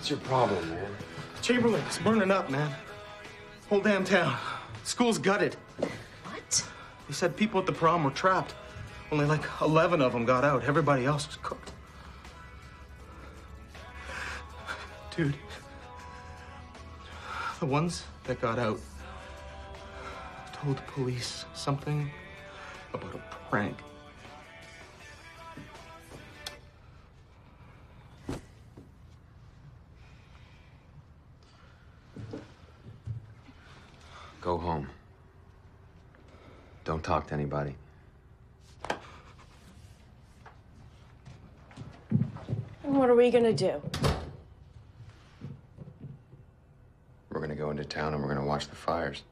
What's your problem, man? Chamberlain, it's burning up, man. Whole damn town. School's gutted. What? They said people at the prom were trapped. Only like 11 of them got out. Everybody else was cooked. Dude, the ones that got out told the police something about a prank. Go home. Don't talk to anybody. What are we gonna do? We're gonna go into town and we're gonna watch the fires.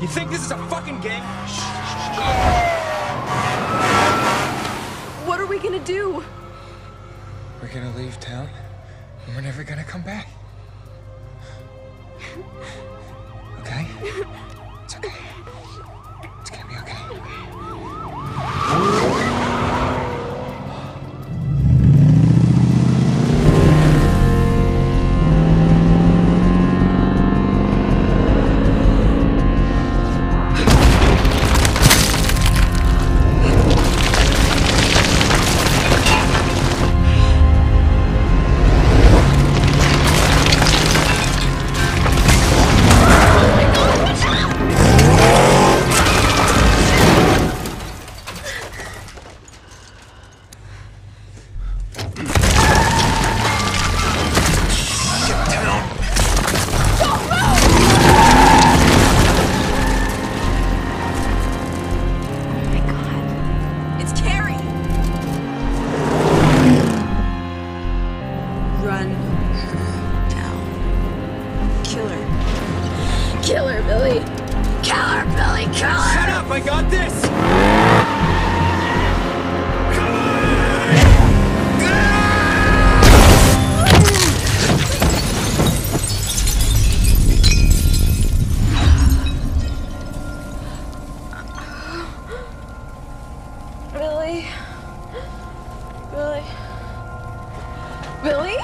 You think this is a fucking game? Shh, shh, shh. What are we gonna do? We're gonna leave town, and we're never gonna come back. Okay? It's okay. It's gonna be okay. Kill her, Billy. Kill her, Billy. Kill her. Shut up. I got this. Billy?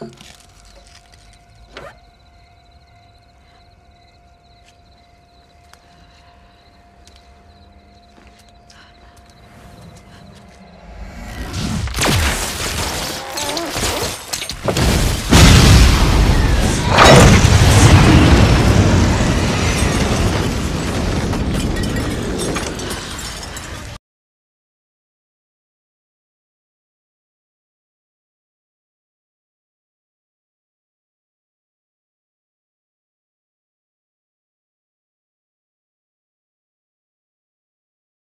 No, no.